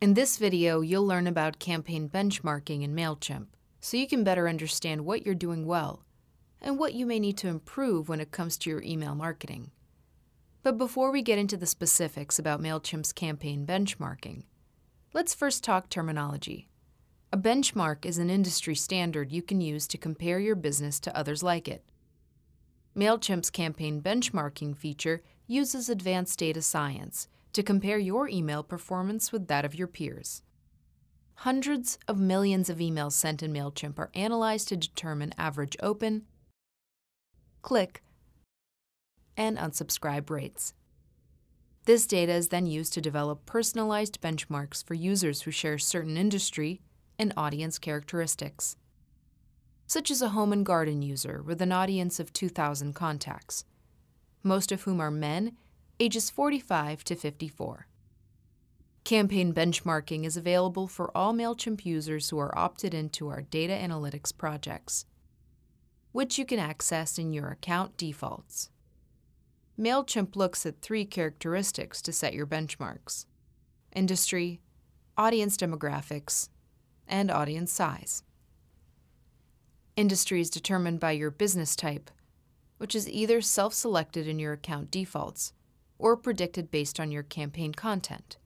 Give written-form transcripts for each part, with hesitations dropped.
In this video, you'll learn about campaign benchmarking in Mailchimp, so you can better understand what you're doing well and what you may need to improve when it comes to your email marketing. But before we get into the specifics about Mailchimp's campaign benchmarking, let's first talk terminology. A benchmark is an industry standard you can use to compare your business to others like it. Mailchimp's campaign benchmarking feature uses advanced data science to compare your email performance with that of your peers. Hundreds of millions of emails sent in Mailchimp are analyzed to determine average open, click, and unsubscribe rates. This data is then used to develop personalized benchmarks for users who share certain industry and audience characteristics, such as a home and garden user with an audience of 2,000 contacts, most of whom are men ages 45 to 54. Campaign benchmarking is available for all Mailchimp users who are opted into our data analytics projects, which you can access in your account defaults. Mailchimp looks at three characteristics to set your benchmarks: industry, audience demographics, and audience size. Industry is determined by your business type, which is either self-selected in your account defaults or predicted based on your campaign content.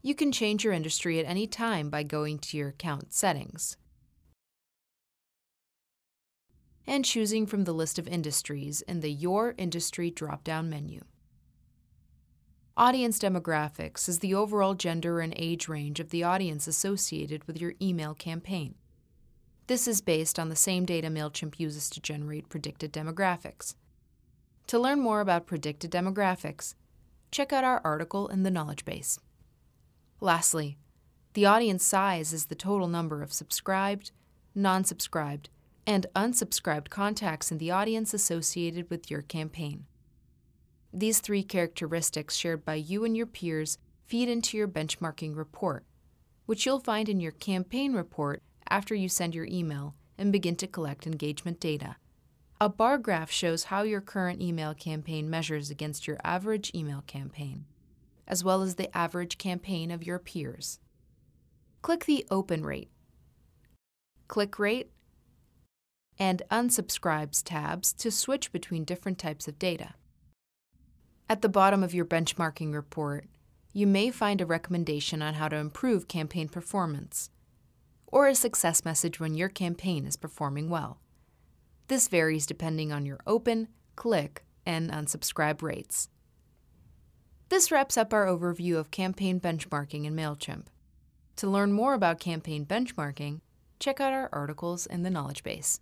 You can change your industry at any time by going to your account settings and choosing from the list of industries in the Your Industry drop-down menu. Audience demographics is the overall gender and age range of the audience associated with your email campaign. This is based on the same data Mailchimp uses to generate predicted demographics. To learn more about predicted demographics, check out our article in the knowledge base. Lastly, the audience size is the total number of subscribed, non-subscribed, and unsubscribed contacts in the audience associated with your campaign. These three characteristics shared by you and your peers feed into your benchmarking report, which you'll find in your campaign report after you send your email and begin to collect engagement data. A bar graph shows how your current email campaign measures against your average email campaign, as well as the average campaign of your peers. Click the Open Rate, Click Rate, and Unsubscribes tabs to switch between different types of data. At the bottom of your benchmarking report, you may find a recommendation on how to improve campaign performance, or a success message when your campaign is performing well. This varies depending on your open, click, and unsubscribe rates. This wraps up our overview of campaign benchmarking in Mailchimp. To learn more about campaign benchmarking, check out our articles in the knowledge base.